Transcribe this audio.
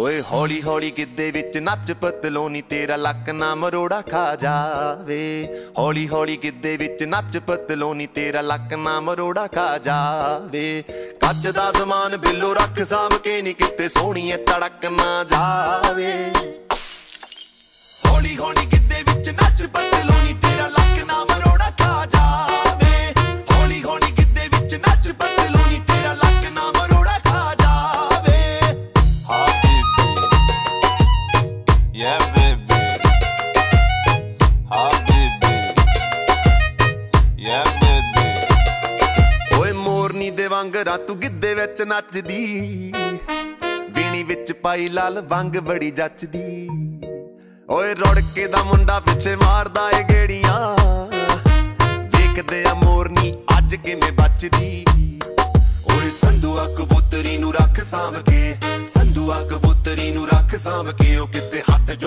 ओए हौली हौली गिद्धे विच नच पतलोनी तेरा लक ना मरोड़ा खा जावे। हौली हौली गिद्धे विच नच पतलोनी तेरा लक ना मरोड़ा खा जावे। कच दा समान बिल्लो रख साम के नी किते सोहणीए तड़क ना जावे। हौली हौली गिद्धे विच नच पतलोनी तेरा लक ना मरोड़ा खा जावे। हौली हौली गिद्धे विच नच पतलोनी तेरा लक ना मरोड़ा खा जावे। हाँ Yeah baby, हाँ baby, yeah baby। ओए मोरनी दे वांगरा तू गिद्धे विच नचदी, वीणी विच पाई लाल वांग बड़ी जचदी। ओए रोड़के दा मुंडा पिछे मारदा ए गेड़ियां, देखदे आ मोरनी अज किवें बचदी। ओए संधुआ कबूतरी नू रख सांभ के, संधुआ कबूतरी नू रख सांभ के, ओ किते हाथ